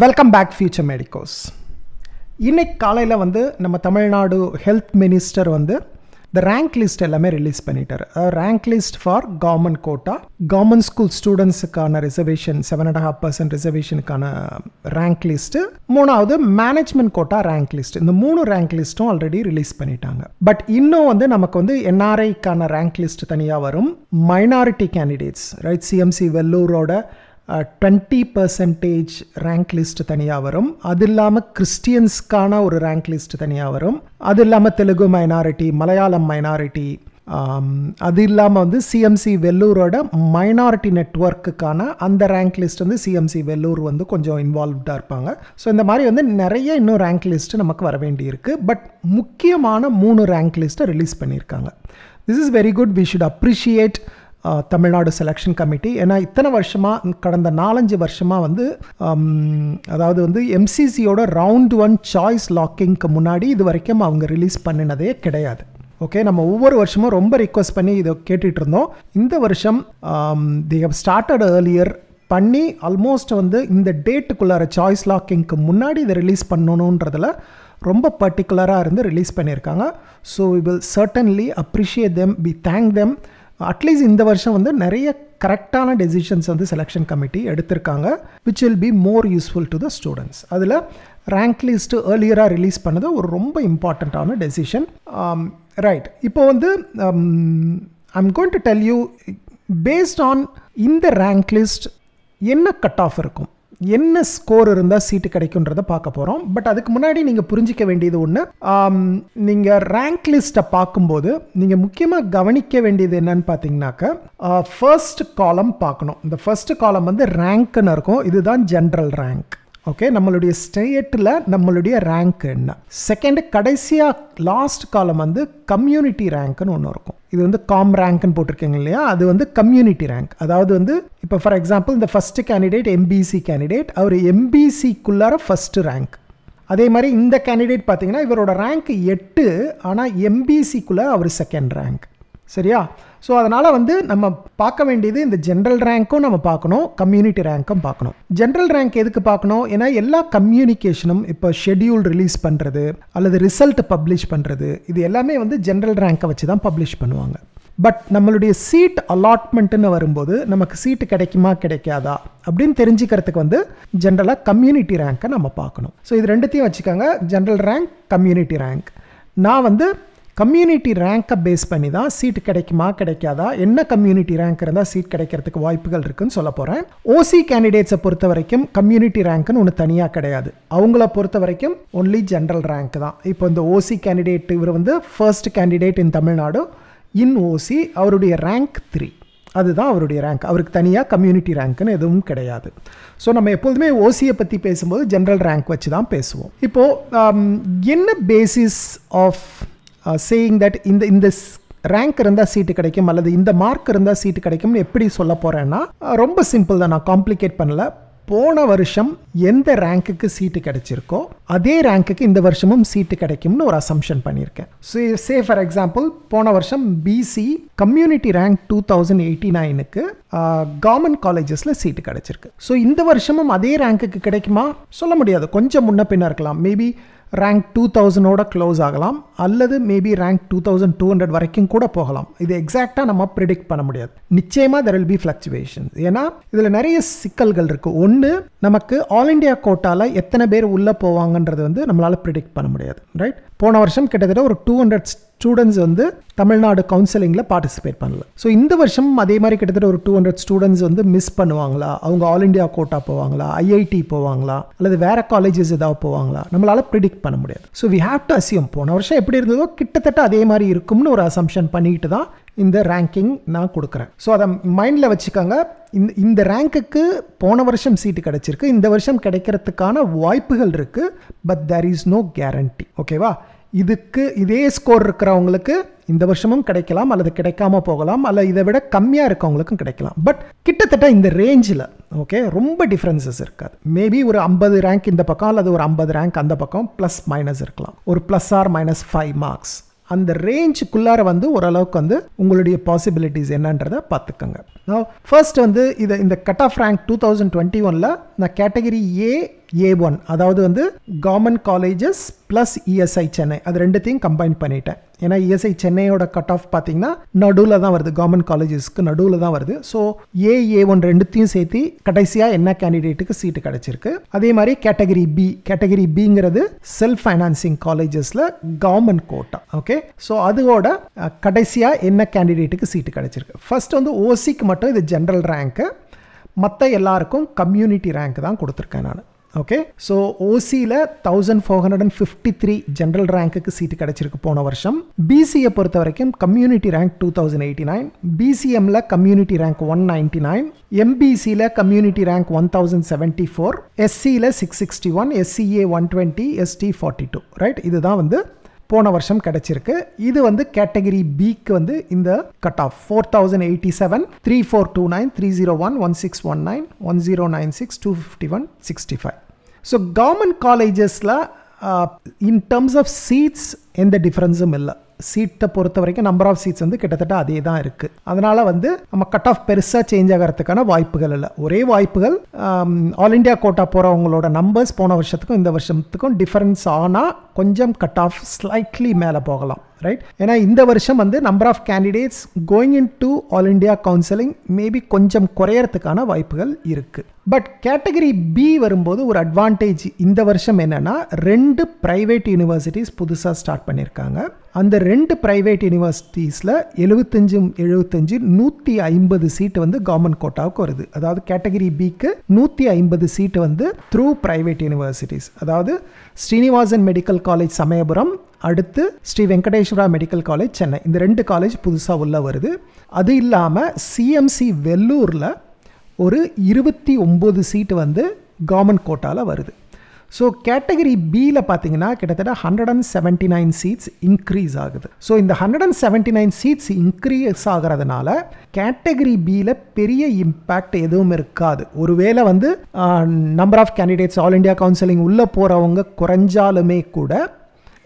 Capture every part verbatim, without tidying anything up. Welcome back, future medicos. In this காலையில வந்து நம்ம தமிழ்நாடு ஹெல்த் மினிஸ்டர் வந்து the rank list எல்லாமே ரிலீஸ் பண்ணிட்டார். Rank list for government quota, government school students கான reservation seven point five percent reservation கான rank list, மூணாவது management quota rank list. இந்த மூணு rank list already release பண்ணிட்டாங்க. பட் இன்னும் வந்து நமக்கு வந்து N R I கான rank list தனியா வரும். Minority candidates, right? C M C Vellore ஓட Uh, twenty percentage rank list தனியாவரும் அதில்லாம Christians காண ஒரு rank list தனியாவரும் அதில்லாம தெலுங்கு minority மலையாளம் minority அதில்லாம வந்து C M C வெல்லூரோட minority network காண அந்த rank list வந்து C M C வெல்லூர் வந்து கொஞ்சம் involvedா இருப்பாங்க. ஸோ இந்த மாதிரி வந்து நிறைய இன்னும் rank list நமக்கு வரவேண்டி இருக்கு. பட் முக்கியமான மூணு rank list ரிலீஸ் பண்ணியிருக்காங்க. This is very good. We should appreciate Tamil Nadu Selection Committee. ஏன்னா இத்தனை வருஷமா கடந்த நாலஞ்சு வருஷமா வந்து அதாவது வந்து M C C ஓட round one choice locking க்கு முன்னாடி இது வரைக்கும் அவங்க ரிலீஸ் பண்ணினதே கிடையாது. ஓகே, நம்ம ஒவ்வொரு வருஷமும் ரொம்ப ரிக்வெஸ்ட் பண்ணி இதை கேட்டுட்டு இருந்தோம். இந்த வருஷம் they have started earlier பண்ணி ஆல்மோஸ்ட் வந்து இந்த டேட்டுக்குள்ளார சாய்ஸ் லாக்கிங்க்கு முன்னாடி இதை ரிலீஸ் பண்ணணுன்றதுல ரொம்ப பர்டிகுலராக இருந்து ரிலீஸ் பண்ணியிருக்காங்க. So we will certainly appreciate them, we thank them. At least இந்த வருஷம் வந்து நிறைய கரெக்டான டெசிஷன்ஸ் வந்து செலெக்ஷன் கமிட்டி எடுத்திருக்காங்க, which will be more useful to the students. அதில் ரேங்க் லிஸ்ட்டு ஏர்லியராக ரிலீஸ் பண்ணது ஒரு ரொம்ப இம்பார்ட்டண்ட்டான டெசிஷன், ரைட்? இப்போ வந்து I'm going to tell you based on இந்த ரேங்க் லிஸ்ட் என்ன கட் ஆஃப் இருக்கும், என்ன ஸ்கோர் இருந்தால் சீட்டு கிடைக்குன்றதை பார்க்க போகிறோம். பட் அதுக்கு முன்னாடி நீங்கள் புரிஞ்சிக்க வேண்டியது ஒன்று, நீங்கள் ரேங்க் லிஸ்ட்டை பார்க்கும்போது நீங்கள் முக்கியமாக கவனிக்க வேண்டியது என்னன்னு பார்த்தீங்கன்னாக்கா, ஃபர்ஸ்ட் காலம் பார்க்கணும். இந்த ஃபர்ஸ்ட் காலம் வந்து ரேங்க்குன்னு இருக்கும், இதுதான் ஜென்ரல் ரேங்க். ஓகே, நம்மளுடைய ஸ்டேட்டில் நம்மளுடைய ரேங்க் என்ன. செகண்ட், கடைசியாக லாஸ்ட் காலம் வந்து கம்யூனிட்டி ரேங்க்குன்னு ஒன்று இருக்கும். இது வந்து காம் ரேங்க்னு போட்டிருக்கீங்க இல்லையா, அது வந்து கம்யூனிட்டி ரேங்க். அதாவது வந்து இப்போ ஃபார் எக்ஸாம்பிள் இந்த ஃபஸ்ட்டு கேண்டிடேட் எம்பிசி கேண்டிடேட், அவர் எம்பிசிக்குள்ளார ஃபஸ்ட்டு ரேங்க். அதே மாதிரி இந்த கேண்டிடேட் பார்த்தீங்கன்னா இவரோட ரேங்க் எட்டு, ஆனால் எம்பிசிக்குள்ளே அவர் செகண்ட் ரேங்க், சரியா? ஸோ அதனால் வந்து நம்ம பார்க்க வேண்டியது இந்த ஜென்ரல் ரேங்க்கும் நம்ம பார்க்கணும், கம்யூனிட்டி ரேங்க்கும் பார்க்கணும். ஜென்ரல் ரேங்க் எதுக்கு பார்க்கணும்? ஏன்னா எல்லா கம்யூனிகேஷனும் இப்போ ஷெடியூல் ரிலீஸ் பண்ணுறது அல்லது ரிசல்ட் பப்ளிஷ் பண்ணுறது இது எல்லாமே வந்து ஜென்ரல் ரேங்க்கை வச்சு தான் பப்ளிஷ் பண்ணுவாங்க. பட் நம்மளுடைய சீட் அலாட்மெண்ட்டுன்னு வரும்போது நமக்கு சீட்டு கிடைக்குமா கிடைக்காதா அப்படின்னு தெரிஞ்சுக்கிறதுக்கு வந்து ஜென்ரலாக கம்யூனிட்டி ரேங்க்கை நம்ம பார்க்கணும். ஸோ இது ரெண்டுத்தையும் வச்சுக்கோங்க, ஜென்ரல் ரேங்க், கம்யூனிட்டி ரேங்க். நான் வந்து கம்யூனிட்டி ரேங்க்கை பேஸ் பண்ணி தான் சீட் கிடைக்குமா கிடைக்காதா, என்ன கம்யூனிட்டி ரேங்க் இருந்தால் சீட் கிடைக்கிறதுக்கு வாய்ப்புகள் இருக்குதுன்னு சொல்ல போகிறேன். ஓசி கேண்டிடேட்ஸை பொறுத்த வரைக்கும் கம்யூனிட்டி ரேங்க்குன்னு ஒன்று தனியாக கிடையாது, அவங்கள பொறுத்த வரைக்கும் ஒன்லி ஜென்ரல் ரேங்க் தான். இப்போ இந்த ஓசி கேண்டிடேட் இவர் வந்து first candidate in Tamil Nadu in OC, அவருடைய ரேங்க் த்ரீ, அதுதான் அவருடைய ரேங்க். அவருக்கு தனியாக கம்யூனிட்டி ரேங்க்குன்னு எதுவும் கிடையாது. ஸோ நம்ம எப்பொழுதுமே ஓசியை பற்றி பேசும்போது ஜென்ரல் ரேங்க் வச்சு தான் பேசுவோம். இப்போது என்ன basis of Uh, saying that இந்த இந்த ரேங்க் இருந்தால் சீட்டு கிடைக்கும் அல்லது இந்த மார்க் இருந்தால் சீட்டு கிடைக்கும்னு எப்படி சொல்ல போகிறேன்னா ரொம்ப சிம்பிள் தான், நான் காம்ப்ளிகேட் பண்ணலை. போன வருஷம் எந்த ரேங்க்குக்கு சீட்டு கிடைச்சிருக்கோ அதே ரேங்க்குக்கு இந்த வருஷமும் சீட்டு கிடைக்கும்னு ஒரு அசம்ஷன் பண்ணியிருக்கேன். ஸோ சே ஃபார் எக்ஸாம்பிள் போன வருஷம் BC community rank two thousand eighty நைனுக்கு கவர்மெண்ட் காலேஜஸில் சீட்டு கிடைச்சிருக்கு. ஸோ இந்த வருஷமும் அதே ரேங்க்குக்கு கிடைக்குமா? சொல்ல முடியாது, கொஞ்சம் முன்ன பின்ன இருக்கலாம். மேபி ரேங்க் டூ தௌசண்டோட க்ளோஸ் ஆகலாம் அல்லது maybe rank two thousand two hundred வரைக்கும் கூட போகலாம். இது எக்ஸாக்டாக நம்ம ப்ரிடிக்ட் பண்ண முடியாது. நிச்சயமாக there will be fluctuations. ஏன்னா இதில் நிறைய சிக்கல்கள் இருக்குது. ஒன்று, நமக்கு ஆல் இண்டியா கோட்டாவில் எத்தனை பேர் உள்ளே போவாங்கன்றது வந்து நம்மளால் ப்ரிடிக்ட் பண்ண முடியாது, ரைட்? போன வருஷம் கிட்டத்தட்ட ஒரு டூ ஹண்ட்ரட் ஸ்டூடெண்ட்ஸ் வந்து தமிழ்நாடு கவுன்சிலிங்கில் பார்ட்டிசிபேட் பண்ணல. ஸோ இந்த வருஷம் அதே மாதிரி கிட்டத்தட்ட ஒரு டூ ஹண்ட்ரட் ஸ்டூடெண்ட்ஸ் வந்து மிஸ் பண்ணுவாங்களா? அவங்க ஆல் இண்டியா கோட்டா போவாங்களா, ஐஐடி போவாங்களா அல்லது வேறு காலேஜஸ் ஏதாவது போவாங்களா? நம்மளால் ப்ரிடிக்ட் பண்ண முடியாது. So we have to assume போன வருஷம் எப்படி இருந்ததோ கிட்டத்தட்ட அதே மாதிரி இருக்கும்னு ஒரு அசம்ஷன் பண்ணிக்கிட்டு தான் இந்த ரேங்கிங் நான் கொடுக்குறேன். ஸோ அதை மைண்டில் வச்சுக்கோங்க. இந்த இந்த ரேங்க்குக்கு போன வருஷம் சீட்டு கிடைச்சிருக்கு, இந்த வருஷம் கிடைக்கிறதுக்கான வாய்ப்புகள் இருக்குது. But there is no guarantee, ஓகேவா? இதுக்கு இதே ஸ்கோர் இருக்கிறவங்களுக்கு இந்த வருஷமும் கிடைக்கலாம் அல்லது கிடைக்காம போகலாம், அல்லது இதை விட கம்மியாக இருக்கவங்களுக்கும் கிடைக்கலாம். பட் கிட்டத்தட்ட இந்த ரேஞ்சில், ஓகே, ரொம்ப டிஃப்ரென்சஸ் இருக்காது. மேபி ஒரு ஐம்பது ரேங்க் இந்த பக்கம் அல்லது ஒரு ஐம்பது ரேங்க் அந்த பக்கம் ப்ளஸ் மைனஸ் இருக்கலாம். ஒரு plus or minus five marks அந்த ரேஞ்சுக்குள்ளார வந்து ஓரளவுக்கு வந்து உங்களுடைய பாசிபிலிட்டிஸ் என்னன்றதை பார்த்துக்கோங்க. Now, first on the, in the cutoff rank twenty twenty-one, la, na category A, A one, that is government colleges plus E S I Chennai. That is two combined. E S I Chennai cutoff is government colleges. So, A, A one, two candidate seat. That is category B. Category B is self-financing colleges, la, government quota. Okay? So, that is two candidate seat. First, on the O C, the general rank. Matta community rank. Okay, so O C la one thousand four hundred fifty-three general rank ku seat kadachirukku pona varsham. B C A portha varaikkum community rank two thousand eighty-nine, B C M la community rank one ninety-nine, M B C la community rank one thousand seventy-four, S C la six sixty-one, S C A one twenty, S T forty-two, right? Idu dhaan vandu போன வருஷம் கிடைச்சிருக்கு. இது வந்து category B க்கு வந்து இந்த cut off four thousand eighty-seven, three four two nine, three oh one, one six one nine, one oh nine six, two fifty-one, sixty-five. So government colleges la uh, in terms of seats எந்த டிஃபரன்ஸும் இல்லை. சீட்டை பொறுத்த வரைக்கும் number of seeds வந்து கிட்டத்தட்ட அதே தான் இருக்கு. அதனால வந்து நம்ம கட் ஆஃப் பெருசா சேஞ்ச் ஆகிறதுக்கான வாய்ப்புகள் இல்லை. ஒரே வாய்ப்புகள் ஆல் இந்தியா கோட்டா போறவங்களோட நம்பர்ஸ் போன வருஷத்துக்கும் இந்த வருஷத்துக்கும் டிஃபரன்ஸ் ஆனா கொஞ்சம் கட் ஆஃப் ஸ்லைட்லி மேல போகலாம். Right? ஏன்னா இந்த வருஷம் வந்து number of candidates going into all India counseling maybe கொஞ்சம் குறையறதுக்கான வாய்ப்புகள் இருக்கு. பட் கேட்டகரி B வரும்போது ஒரு அட்வான்டேஜ் இந்த வருஷம் என்னன்னா ரெண்டு பிரைவேட் யூனிவர்சிட்டிஸ் புதுசா ஸ்டார்ட் பண்ணிருக்காங்க. அந்த ரெண்டு பிரைவேட் யூனிவர்சிட்டிஸ்ல எழுபத்தஞ்சு எழுபத்தஞ்சு நூற்றி ஐம்பது சீட் வந்து கவர்மெண்ட் கோட்டாவுக்கு வருது. அதாவது கேட்டகரி B க்கு நூற்றி ஐம்பது சீட் வந்து த்ரூ பிரைவேட் யூனிவர்சிட்டிஸ். அதாவது ஸ்ரீனிவாசன் மெடிக்கல் காலேஜ் சமயபுரம், அடுத்து ஸ்ரீ வெங்கடேஸ்வரா மெடிக்கல் காலேஜ் சென்னை, இந்த ரெண்டு காலேஜ் புதுசா உள்ள வருது. அது இல்லாம C M C வெல்லூர்ல ஒரு இருபத்தி ஒன்பது சீட் வந்து கவர்மெண்ட் கோட்டால வருது. So category B la pathina kitattada one seventy-nine seats increase agudhu. So in the one seventy-nine seats increase agradanala category B la periya impact edhum irukadu. Oruvela vandu uh, number of candidates all India counseling ulla poravanga koranjalume kuda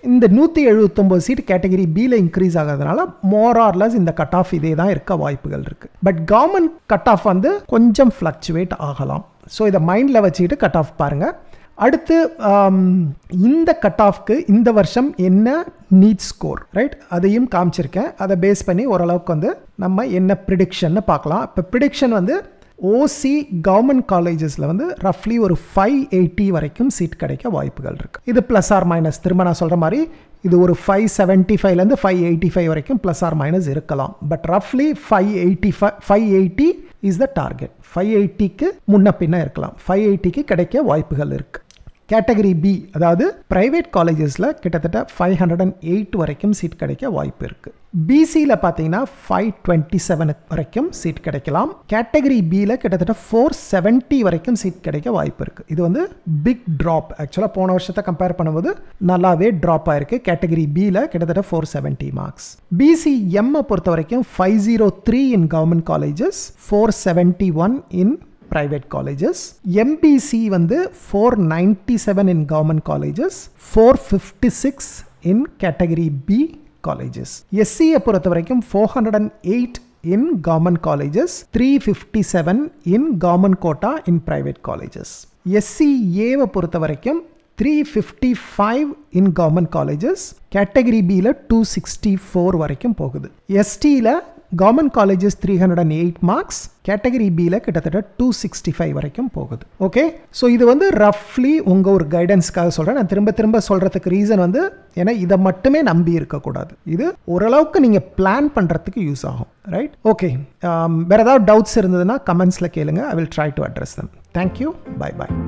in the one seventy-nine seat category B la increase agadanaala more or less in the cut off idhe dhaan irka vaaippugal irukku. But government cut off vandu konjam fluctuate agalam. So idha mind la vechikitu cut off paarenga. அடுத்து இந்த cut ஆஃப்க்கு இந்த வருஷம் என்ன NEET score, right, அதையும் காமிச்சிருக்கேன். அதை base பண்ணி ஓரளவுக்கு வந்து நம்ம என்ன ப்ரிடிக்ஷன்னு பார்க்கலாம். இப்போ ப்ரிடிக்ஷன் வந்து O C கவர்மெண்ட் காலேஜஸில் வந்து ரஃப்லி ஒரு ஃபைவ் எயிட்டி வரைக்கும் சீட் கிடைக்க வாய்ப்புகள் இருக்குது. இது ப்ளஸ் ஆர் மைனஸ், திரும்ப நான் சொல்கிற மாதிரி இது ஒரு ஃபைவ் செவன்ட்டி ஃபைவ்லேருந்து ஃபைவ் எயிட்டி ஃபைவ் வரைக்கும் ப்ளஸ் ஆர் மைனஸ் இருக்கலாம். பட் ரஃப்லி five eighty five five eighty is the target. Five எயிட்டிக்கு முன்ன பின்ன இருக்கலாம், ஃபைவ் எயிட்டிக்கு கிடைக்க வாய்ப்புகள் இருக்குது. கேட்டகரி B அதாவது பிரைவேட் காலேஜஸில் கிட்டத்தட்ட ஃபைவ் ஹண்ட்ரட் அண்ட் எயிட் வரைக்கும் சீட் கிடைக்க வாய்ப்பு இருக்குது. B C ல பார்த்தீங்கன்னா ஃபைவ் டுவெண்ட்டி செவன் வரைக்கும் சீட் கிடைக்கலாம். கேட்டகரி B ல கிட்டத்தட்ட ஃபோர் செவன்ட்டி வரைக்கும் சீட் கிடைக்க வாய்ப்பு இருக்குது. இது வந்து பிக் ட்ராப். ஆக்சுவலாக போன வருஷத்தை கம்பேர் பண்ணும்போது நல்லாவே ட்ராப் ஆயிருக்கு. கேட்டகரி B ல கிட்டத்தட்ட four seventy marks. B C M பொறுத்த வரைக்கும் five zero three in government colleges, four seventy one in private colleges. M B C வந்து four ninety-seven in government colleges, four fifty-six in category B colleges. S C A பொறுத்த வரைக்கும் four oh eight in government colleges, three fifty-seven in government quota in private colleges. S C A பொறுத்த வரைக்கும் three fifty-five in government colleges, category B ல two sixty-four வரைக்கும் போகுது. S T ல government colleges three oh eight marks, category B ல கிட்டத்தட்ட two sixty-five வரைக்கும் போகுது. ஓகே, ஸோ இது வந்து ரஃப்லி உங்கள் ஒரு கைடன்ஸ்க்காக சொல்கிறேன். நான் திரும்ப திரும்ப சொல்கிறதுக்கு ரீசன் வந்து ஏன்னா இதை மட்டுமே நம்பி இருக்கக்கூடாது. இது ஓரளவுக்கு நீங்கள் பிளான் பண்ணுறதுக்கு யூஸ் ஆகும், ரைட்? ஓகே, வேறு ஏதாவது டவுட்ஸ் இருந்ததுன்னா கமெண்ட்ஸில் கேளுங்க. I will try to address them. Thank you, bye bye.